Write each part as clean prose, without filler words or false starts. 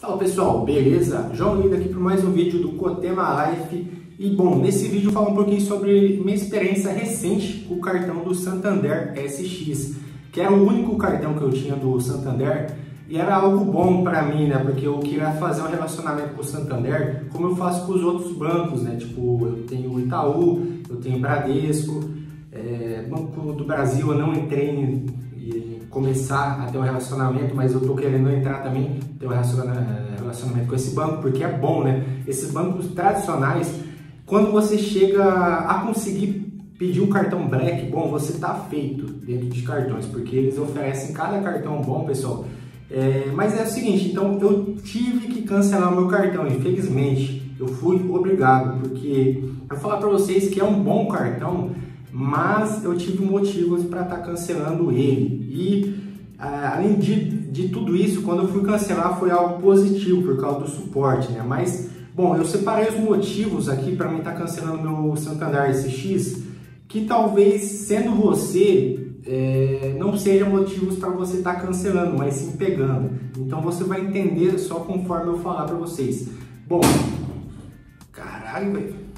Fala pessoal, beleza? João Leida aqui para mais um vídeo do Cotema Life. E bom, nesse vídeo eu falo um pouquinho sobre minha experiência recente com o cartão do Santander SX, que era o único cartão que eu tinha do Santander e era algo bom para mim, né? Porque eu queria fazer um relacionamento com o Santander como eu faço com os outros bancos, né? Tipo, eu tenho o Itaú, eu tenho o Bradesco, Banco do Brasil. Eu não entrei começar a ter um relacionamento, mas eu tô querendo entrar também, ter um relacionamento com esse banco, porque é bom, né? Esses bancos tradicionais, quando você chega a conseguir pedir um cartão black, bom, você tá feito dentro de cartões, porque eles oferecem cada cartão bom, pessoal. Mas é o seguinte, então eu tive que cancelar o meu cartão, infelizmente, eu fui obrigado, porque eu vou falar para vocês que é um bom cartão, mas eu tive motivos para estar cancelando ele. E além de tudo isso, quando eu fui cancelar foi algo positivo por causa do suporte, né? Mas bom, eu separei os motivos aqui para mim estar cancelando meu Santander SX, que talvez sendo você não seja motivos para você estar cancelando, mas sim pegando. Então você vai entender só conforme eu falar para vocês. Bom, caralho, velho.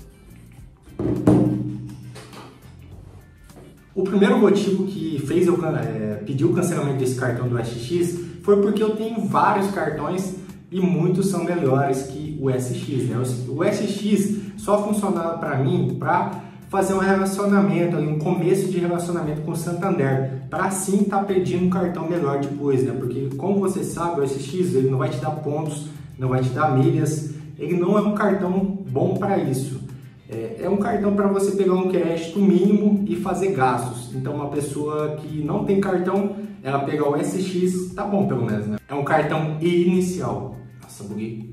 O primeiro motivo que fez eu pedir o cancelamento desse cartão do SX foi porque eu tenho vários cartões e muitos são melhores que o SX, né? O SX só funcionava para mim para fazer um relacionamento, um começo de relacionamento com o Santander, para sim estar pedindo um cartão melhor depois, né? Porque como você sabe, o SX ele não vai te dar pontos, não vai te dar milhas, ele não é um cartão bom para isso. É um cartão para você pegar um crédito mínimo e fazer gastos. Então uma pessoa que não tem cartão, ela pegar o SX, tá bom pelo menos, né? É um cartão inicial. Nossa, buguei.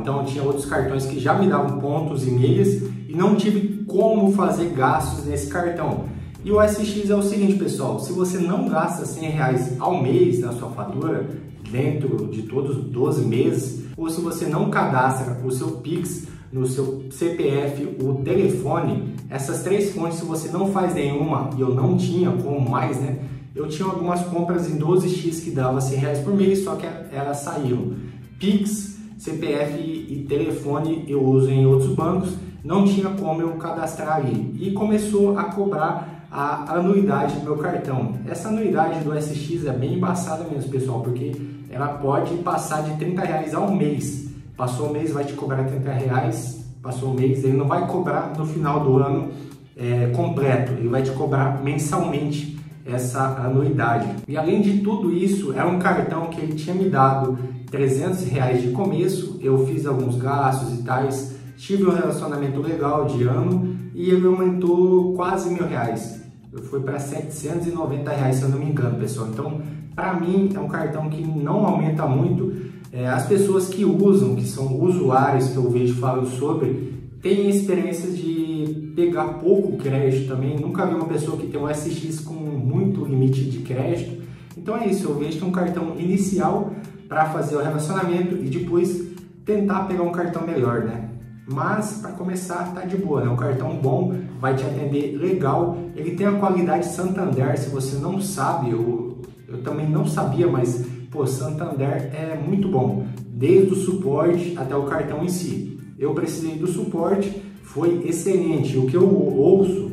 Então eu tinha outros cartões que já me davam pontos e milhas e não tive como fazer gastos nesse cartão. E o SX é o seguinte, pessoal, se você não gasta R$100 ao mês na sua fatura, dentro de todos os 12 meses, ou se você não cadastra o seu Pix, no seu CPF, o telefone, essas três fontes, se você não faz nenhuma, e eu não tinha como mais, né? Eu tinha algumas compras em 12x que dava R$100 por mês, só que elas saíram. Pix, CPF e telefone eu uso em outros bancos, não tinha como eu cadastrar ali. E começou a cobrar a anuidade do meu cartão. Essa anuidade do SX é bem embaçada mesmo, pessoal, porque ela pode passar de R$30 ao mês. Passou o mês, vai te cobrar R$30, passou o mês, ele não vai cobrar no final do ano completo, ele vai te cobrar mensalmente essa anuidade. E além de tudo isso, era um cartão que ele tinha me dado R$300 de começo, eu fiz alguns gastos e tais, tive um relacionamento legal de ano e ele aumentou quase R$1.000, foi para R$790, se eu não me engano, pessoal. Então, para mim, é um cartão que não aumenta muito. As pessoas que usam, que são usuários que eu vejo falando sobre, têm experiência de pegar pouco crédito também. Nunca vi uma pessoa que tem um SX com muito limite de crédito. Então é isso, eu vejo que é um cartão inicial para fazer o relacionamento e depois tentar pegar um cartão melhor, né? Mas para começar tá de boa, né? Um cartão bom, vai te atender legal. Ele tem a qualidade Santander, se você não sabe, eu também não sabia, mas... Pô, Santander é muito bom, desde o suporte até o cartão em si. Eu precisei do suporte, foi excelente. O que eu ouço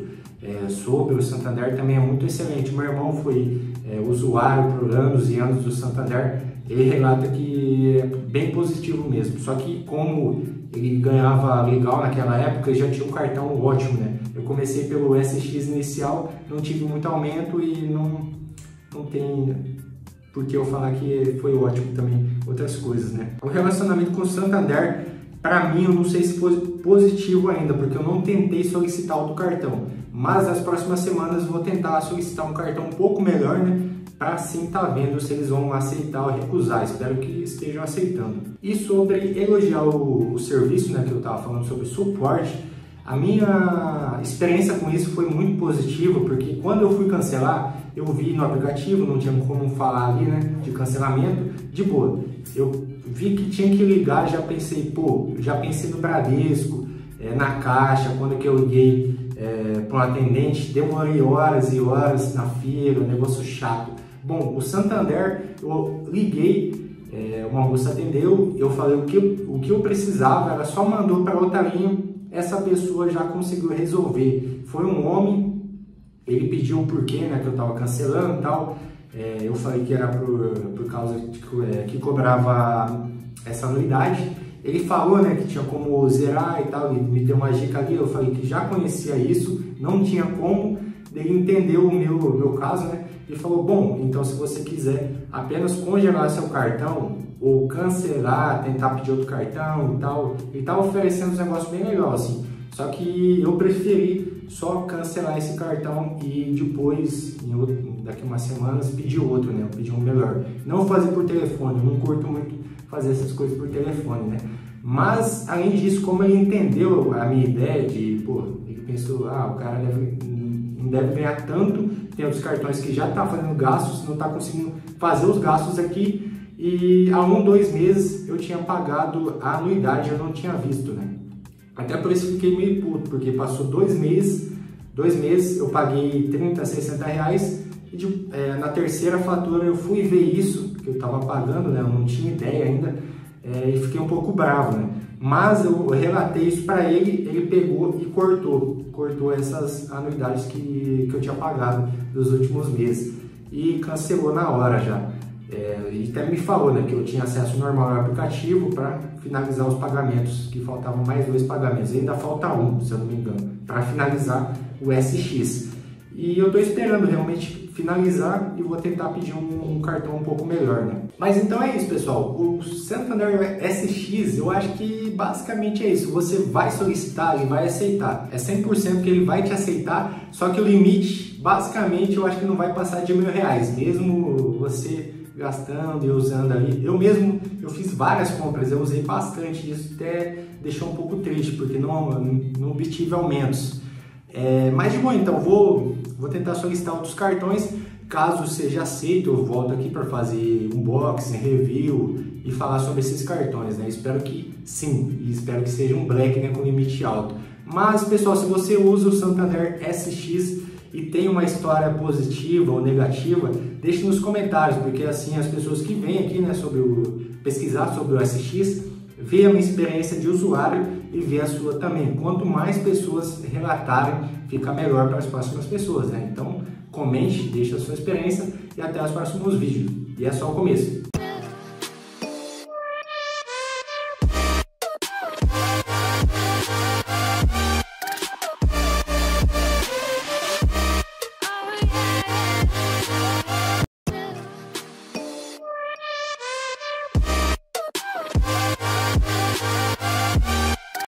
sobre o Santander também é muito excelente. Meu irmão foi usuário por anos e anos do Santander, ele relata que é bem positivo mesmo. Só que como ele ganhava legal naquela época, ele já tinha um cartão ótimo, né? Eu comecei pelo SX inicial, não tive muito aumento e não tem... porque eu falar que foi ótimo também, outras coisas, né? O relacionamento com o Santander, para mim, eu não sei se foi positivo ainda, porque eu não tentei solicitar outro cartão, mas nas próximas semanas vou tentar solicitar um cartão um pouco melhor, né? Para sim estar vendo se eles vão aceitar ou recusar, espero que estejam aceitando. E sobre elogiar o serviço, né, que eu estava falando sobre o suporte, a minha experiência com isso foi muito positiva, porque quando eu fui cancelar, eu vi no aplicativo, não tinha como falar ali, né, de cancelamento, de boa. Eu vi que tinha que ligar, já pensei, pô, já pensei no Bradesco, na Caixa, quando que eu liguei para um atendente, demorei horas e horas na fila, um negócio chato. Bom, o Santander, eu liguei, O Augusto atendeu, eu falei o que eu precisava, ela só mandou para outra linha, essa pessoa já conseguiu resolver. Foi um homem, ele pediu o porquê, né, que eu estava cancelando e tal. Eu falei que era por causa que cobrava essa anuidade. Ele falou, né, que tinha como zerar e tal, e me deu uma dica ali. Eu falei que já conhecia isso, não tinha como. Ele entendeu o meu caso, né, e falou, bom, então se você quiser apenas congelar seu cartão ou cancelar, tentar pedir outro cartão e tal, ele tá oferecendo um negócio bem legal, assim. Só que eu preferi só cancelar esse cartão e depois, daqui a umas semanas, pedir outro, né? Pedir um melhor. Não fazer por telefone, eu não curto muito fazer essas coisas por telefone, né? Mas, além disso, como ele entendeu a minha ideia de, pô, ele pensou, ah, o cara não deve ganhar tanto, tem outros cartões que já tá fazendo gastos, não tá conseguindo fazer os gastos aqui, e há 1 ou 2 meses eu tinha pagado a anuidade, eu não tinha visto, né? Até por isso fiquei meio puto, porque passou 2 meses, eu paguei 30, 60 reais, e na terceira fatura eu fui ver isso, que eu estava pagando, né? Eu não tinha ideia ainda, e fiquei um pouco bravo, né? Mas eu relatei isso para ele, ele pegou e cortou essas anuidades que eu tinha pagado nos últimos meses, e cancelou na hora já. E até me falou, né, que eu tinha acesso normal ao aplicativo para finalizar os pagamentos, que faltavam mais 2 pagamentos, ainda falta 1, se eu não me engano, para finalizar o SX. E eu estou esperando realmente finalizar e vou tentar pedir um cartão um pouco melhor, né? Mas então é isso, pessoal. O Santander SX, eu acho que basicamente é isso. Você vai solicitar, ele vai aceitar. É 100% que ele vai te aceitar, só que o limite, basicamente, eu acho que não vai passar de R$1.000, mesmo você gastando e usando ali. Eu fiz várias compras, eu usei bastante, isso até deixou um pouco triste, porque não obtive aumentos. Mas de bom, então, vou tentar solicitar outros cartões, caso seja aceito, eu volto aqui para fazer unboxing, review e falar sobre esses cartões, né? Espero que sim, e espero que seja um black, né, com limite alto. Mas, pessoal, se você usa o Santander SX, e tem uma história positiva ou negativa, deixe nos comentários, porque assim as pessoas que vêm aqui, né, pesquisar sobre o SX, vê a minha experiência de usuário e vê a sua também. Quanto mais pessoas relatarem, fica melhor para as próximas pessoas, né? Então, comente, deixe a sua experiência e até os próximos vídeos. E é só o começo.